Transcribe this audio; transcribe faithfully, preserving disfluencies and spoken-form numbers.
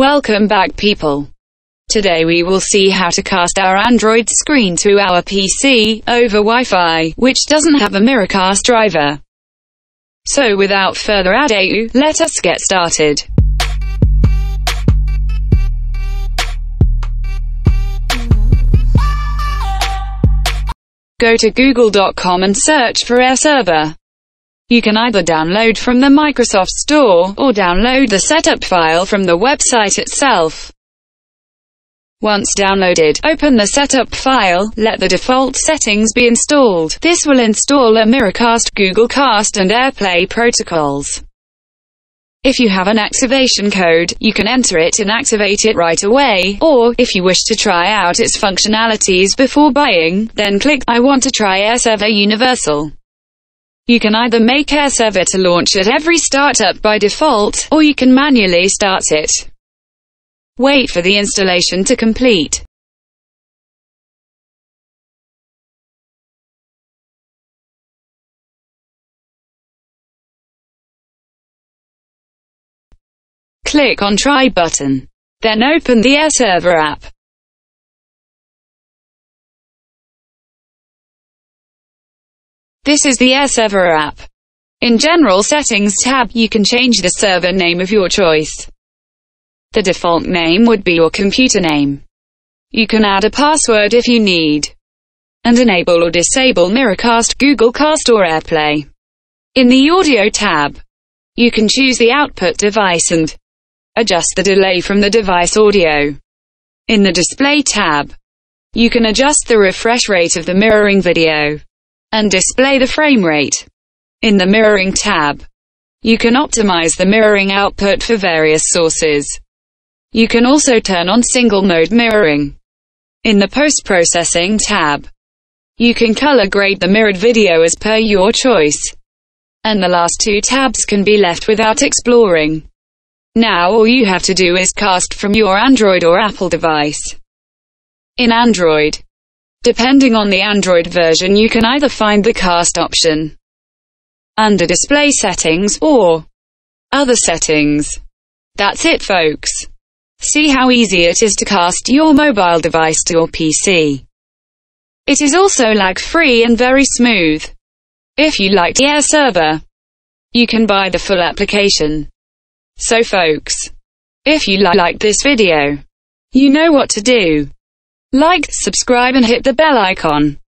Welcome back, people. Today we will see how to cast our Android screen to our P C over Wi-Fi, which doesn't have a Miracast driver. So without further ado, let us get started. Go to google dot com and search for AirServer. You can either download from the Microsoft Store, or download the setup file from the website itself. Once downloaded, open the setup file, let the default settings be installed. This will install a Miracast, Google Cast and AirPlay protocols. If you have an activation code, you can enter it and activate it right away, or, if you wish to try out its functionalities before buying, then click, I want to try AirServer Universal. You can either make AirServer to launch at every startup by default, or you can manually start it. Wait for the installation to complete. Click on Try button. Then open the AirServer app. This is the AirServer app. In General Settings tab, you can change the server name of your choice. The default name would be your computer name. You can add a password if you need. And enable or disable Miracast, Google Cast or AirPlay. In the Audio tab, you can choose the output device and adjust the delay from the device audio. In the Display tab, you can adjust the refresh rate of the mirroring video and display the frame rate. In the Mirroring tab, you can optimize the mirroring output for various sources. You can also turn on single mode mirroring. In the Post-Processing tab, you can color grade the mirrored video as per your choice. And the last two tabs can be left without exploring. Now all you have to do is cast from your Android or Apple device. In Android, depending on the Android version, you can either find the cast option under Display Settings or Other Settings. That's it, folks. See how easy it is to cast your mobile device to your P C. It is also lag-free and very smooth. If you liked AirServer, you can buy the full application. So folks, if you li liked this video, you know what to do. Like, subscribe and hit the bell icon.